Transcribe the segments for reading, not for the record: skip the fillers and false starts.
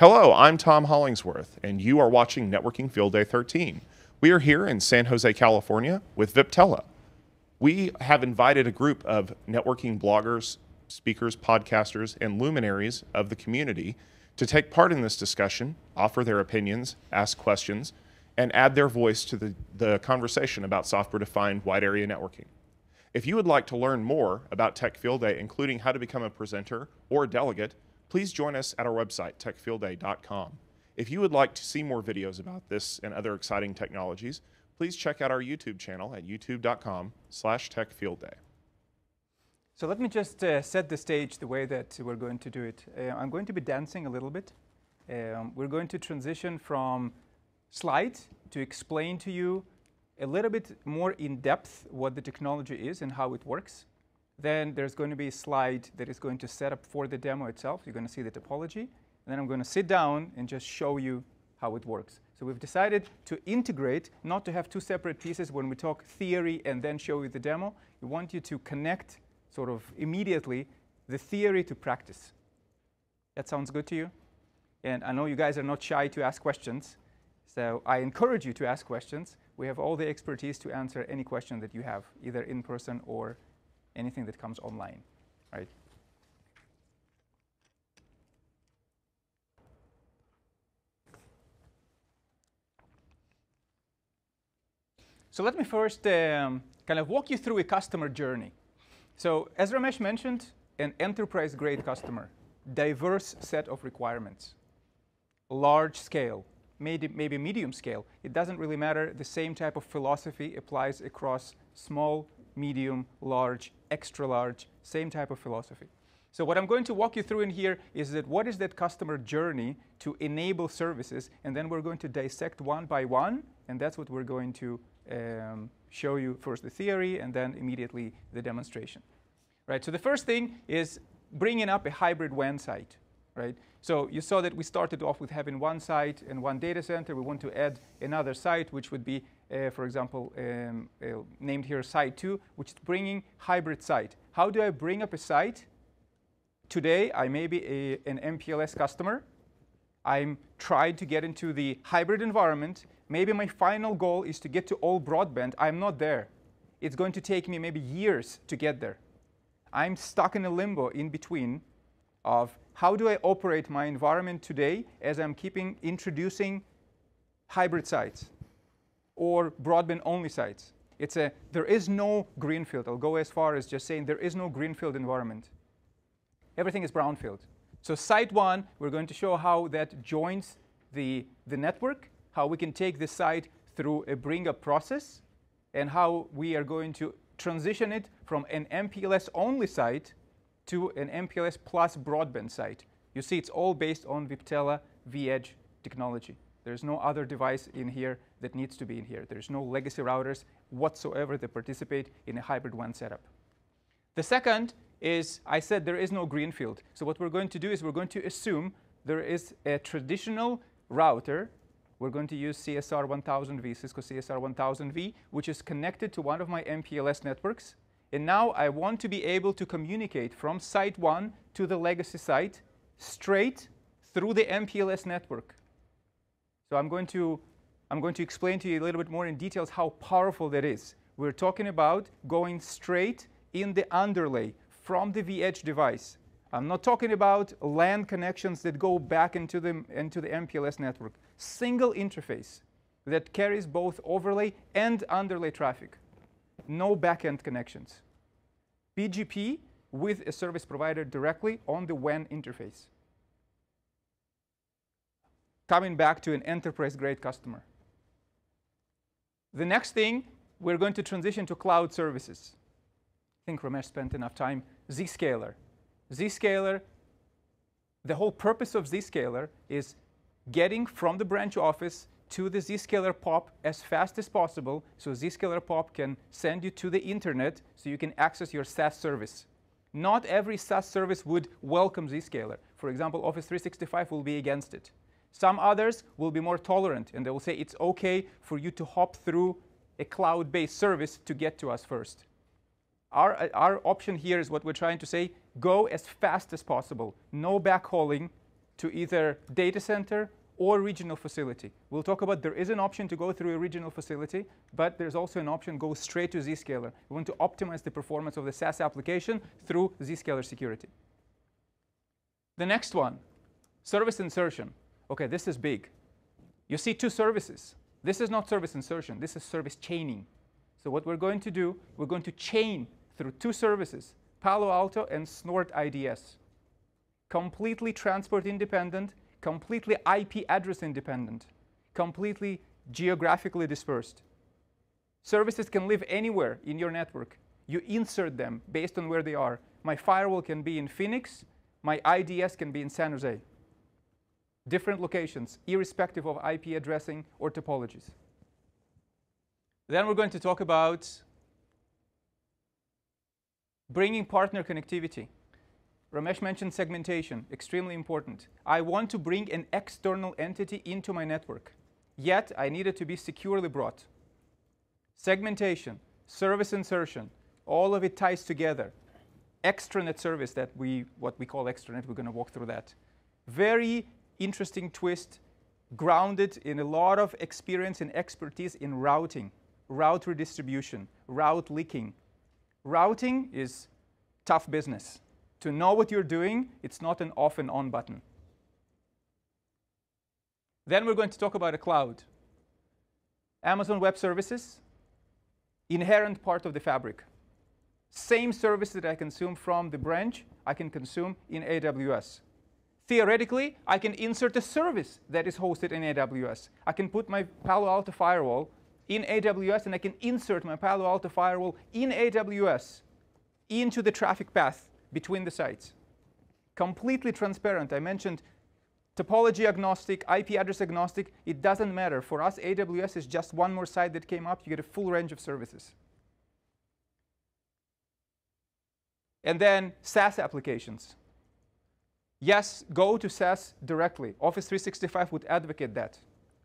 Hello, I'm Tom Hollingsworth, and you are watching Networking Field Day 13. We are here in San Jose, California with Viptela. We have invited a group of networking bloggers, speakers, podcasters, and luminaries of the community to take part in this discussion, offer their opinions, ask questions, and add their voice to the conversation about software-defined wide area networking. If you would like to learn more about Tech Field Day, including how to become a presenter or a delegate, please join us at our website, techfieldday.com. If you would like to see more videos about this and other exciting technologies, please check out our YouTube channel at youtube.com/techfieldday. So let me just set the stage the way that we're going to do it. I'm going to be dancing a little bit. We're going to transition from slides to explain to you a little bit more in depth what the technology is and how it works. Then there's going to be a slide that is going to set up for the demo itself. You're going to see the topology. And then I'm going to sit down and just show you how it works. So we've decided to integrate, not to have two separate pieces when we talk theory and then show you the demo. We want you to connect sort of immediately the theory to practice. That sounds good to you? And I know you guys are not shy to ask questions. So I encourage you to ask questions. We have all the expertise to answer any question that you have, either in person or anything that comes online, right? So let me first kind of walk you through a customer journey. So as Ramesh mentioned, an enterprise-grade customer, diverse set of requirements, large scale, maybe medium scale. It doesn't really matter. The same type of philosophy applies across small, medium, large, extra large, same type of philosophy. So what I'm going to walk you through in here is that what is that customer journey to enable services, and then we're going to dissect one by one, and that's what we're going to show you, first the theory and then immediately the demonstration. Right, so the first thing is bringing up a hybrid WAN site. Right? So you saw that we started off with having one site and one data center. We want to add another site, which would be, for example, named here site 2, which is bringing hybrid site. How do I bring up a site? Today, I may be an MPLS customer. I'm trying to get into the hybrid environment. Maybe my final goal is to get to all broadband. I'm not there. It's going to take me maybe years to get there. I'm stuck in a limbo in between of how do I operate my environment today as I'm introducing hybrid sites or broadband-only sites. There is no greenfield. I'll go as far as just saying there is no greenfield environment. Everything is brownfield. So site 1, we're going to show how that joins the network, how we can take the site through a bring-up process, and how we are going to transition it from an MPLS-only site to an MPLS plus broadband site. You see, it's all based on Viptela VEdge technology. There's no other device in here that needs to be in here. There's no legacy routers whatsoever that participate in a hybrid WAN setup. The second is, I said there is no greenfield. So what we're going to do is we're going to assume there is a traditional router. We're going to use CSR 1000V, Cisco CSR 1000V, which is connected to one of my MPLS networks. And now I want to be able to communicate from site 1 to the legacy site straight through the MPLS network. So I'm going to explain to you a little bit more in details how powerful that is. We're talking about going straight in the underlay from the VEdge device. I'm not talking about LAN connections that go back into the MPLS network. Single interface that carries both overlay and underlay traffic. No back-end connections. BGP with a service provider directly on the WAN interface. Coming back to an enterprise-grade customer. The next thing, we're going to transition to cloud services. I think Ramesh spent enough time. Zscaler. Zscaler, the whole purpose of Zscaler is getting from the branch office to the Zscaler POP as fast as possible, so Zscaler POP can send you to the internet so you can access your SaaS service. Not every SaaS service would welcome Zscaler. For example, Office 365 will be against it. Some others will be more tolerant, and they will say it's okay for you to hop through a cloud-based service to get to us first. Our option here is what we're trying to say, go as fast as possible. No backhauling, to either data center or regional facility. We'll talk about there is an option to go through a regional facility, but there's also an option go straight to Zscaler. We want to optimize the performance of the SaaS application through Zscaler security. The next one, service insertion. OK, this is big. You see two services. This is not service insertion. This is service chaining. So what we're going to do, we're going to chain through two services, Palo Alto and Snort IDS. Completely transport independent, completely IP address independent, completely geographically dispersed. Services can live anywhere in your network. You insert them based on where they are. My firewall can be in Phoenix. My IDS can be in San Jose. Different locations, irrespective of IP addressing or topologies. Then we're going to talk about bringing partner connectivity. Ramesh mentioned segmentation, extremely important. I want to bring an external entity into my network, yet I need it to be securely brought. Segmentation, service insertion, all of it ties together. Extranet service, what we call extranet, we're going to walk through that. Very interesting twist, grounded in a lot of experience and expertise in routing, route redistribution, route leaking. Routing is tough business. To know what you're doing, it's not an off and on button. Then we're going to talk about a cloud. Amazon Web Services, inherent part of the fabric. Same service that I consume from the branch, I can consume in AWS. Theoretically, I can insert a service that is hosted in AWS. I can put my Palo Alto firewall in AWS, and I can insert my Palo Alto firewall in AWS into the traffic path between the sites. Completely transparent. I mentioned topology agnostic, IP address agnostic. It doesn't matter. For us, AWS is just one more site that came up. You get a full range of services. And then SaaS applications. Yes, go to SaaS directly. Office 365 would advocate that.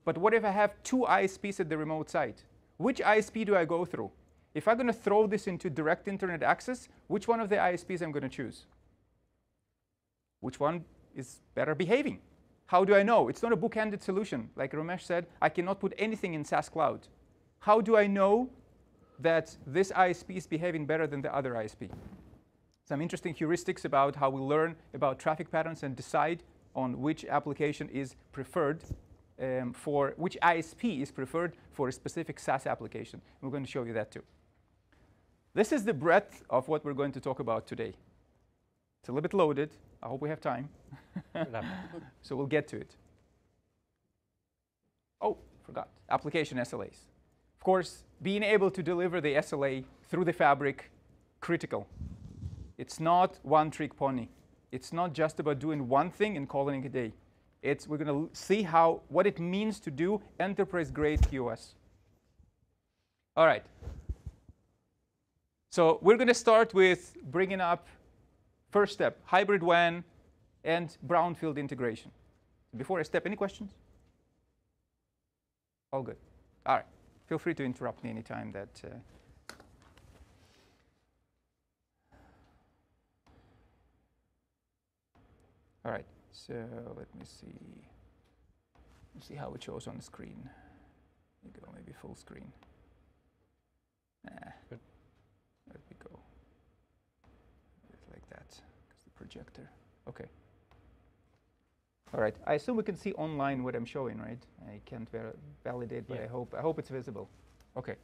But what if I have two ISPs at the remote site? Which ISP do I go through? If I'm going to throw this into direct internet access, which one of the ISPs I'm going to choose? Which one is better behaving? How do I know? It's not a bookended solution. Like Ramesh said, I cannot put anything in SaaS Cloud. How do I know that this ISP is behaving better than the other ISP? Some interesting heuristics about how we learn about traffic patterns and decide on which application is preferred for which ISP is preferred for a specific SaaS application. We're going to show you that too. This is the breadth of what we're going to talk about today. It's a little bit loaded. I hope we have time. So we'll get to it. Oh, forgot. Application SLAs. Of course, being able to deliver the SLA through the fabric, critical. It's not one-trick pony. It's not just about doing one thing and calling it a day. We're going to see what it means to do enterprise-grade POS. All right. So we're going to start with bringing up first step, hybrid WAN and brownfield integration. Before I step, any questions? All good. All right. Feel free to interrupt me anytime that. All right, so let me see. Let's see how it shows on the screen. There you go, maybe full screen. Good. Let me go like that, because the projector. OK. All right, I assume we can see online what I'm showing, right? I can't validate, but yeah. I hope it's visible. OK.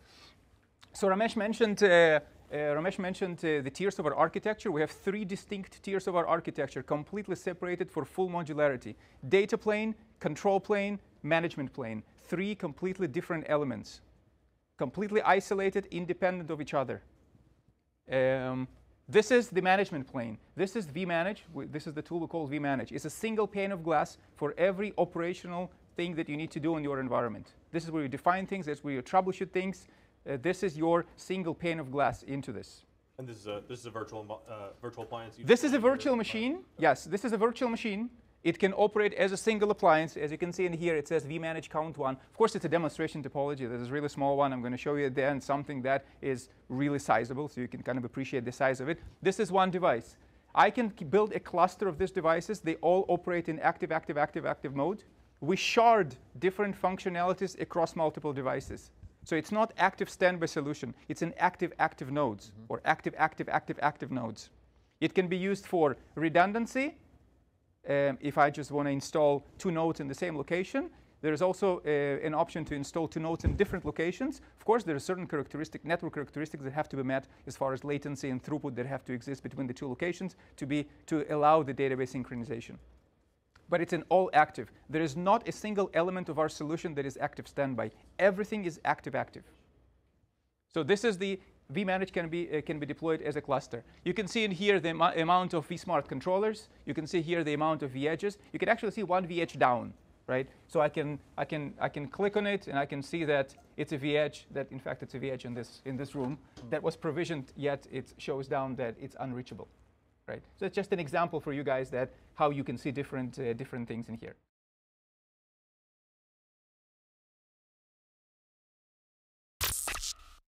So Ramesh mentioned the tiers of our architecture. We have three distinct tiers of our architecture, completely separated for full modularity. Data plane, control plane, management plane. Three completely different elements, completely isolated, independent of each other. This is the management plane. This is vManage. This is the tool we call vManage. It's a single pane of glass for every operational thing that you need to do in your environment. This is where you define things. That's where you troubleshoot things. This is your single pane of glass into this. And this is a virtual appliance? This is a virtual machine. Okay. Yes, this is a virtual machine. It can operate as a single appliance. As you can see in here, it says vManage count one. Of course, it's a demonstration topology. This is a really small one. I'm going to show you at the end something that is really sizable, so you can kind of appreciate the size of it. This is one device. I can build a cluster of these devices. They all operate in active mode. We shard different functionalities across multiple devices. So it's not active standby solution. It's an active nodes, or active nodes. It can be used for redundancy. If I just want to install two nodes in the same location, there is also an option to install two nodes in different locations. Of course, there are certain network characteristics that have to be met as far as latency and throughput that have to exist between the two locations to allow the database synchronization. But it's an all active. There is not a single element of our solution that is active standby. Everything is active. So this is the vManage can be deployed as a cluster. You can see in here the amount of vSmart controllers. You can see here the amount of vEdges. You can actually see one vEdge down, right? So I can click on it and I can see that it's a vEdge. That in fact it's a vEdge in this room that was provisioned, yet it shows down that it's unreachable, right? So it's just an example for you guys that how you can see different things in here.